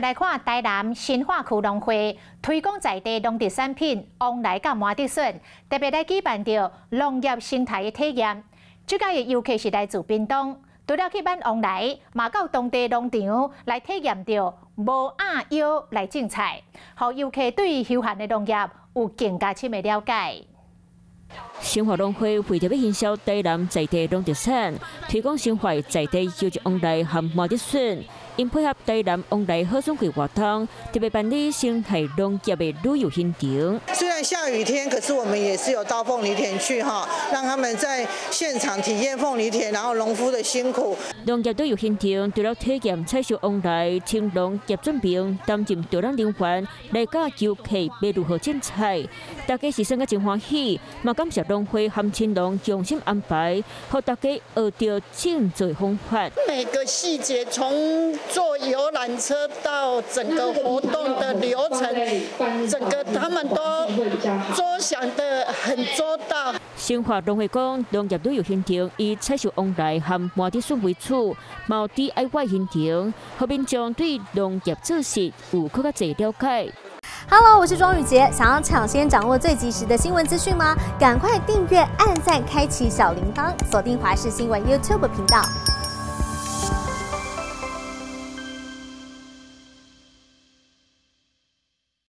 续来看台南新化区农会推广在地农特产品往来甲满竹笋，特别来举办着农业生态的体验。这届的游客是来自屏东，除了去咱往来，嘛到当地农场来体验着无鸭腰来种菜，互游客对休闲的农业有更加深的了解。 新化农会为着要营销台南在地农特产，推广新化在地优质往来和满竹笋，因配合台南往来好笋季活动，特别办理生态农业的旅游行程。虽然下雨天，可是我们也是有到凤梨田去哈，让他们在现场体验凤梨田，然后农夫的辛苦。农业旅游行程除了体验采收往来、青农业准备、担任导览人员、来教游客要如何种菜，大家是算个真欢喜，嘛感谢。 农会和青农用心安排，让大家学到种植方法。每个细节，从坐游览车到整个活动的流程，整个他们都着想得很周到。新化农会讲，农业旅游行程以采收往来和满竹笋为主，毛 DIY 行程，让民众对农业知识有更加侪了解。 Hello， 我是庄宇杰。想要抢先掌握最及时的新闻资讯吗？赶快订阅、按赞、开启小铃铛，锁定华视新闻 YouTube 频道。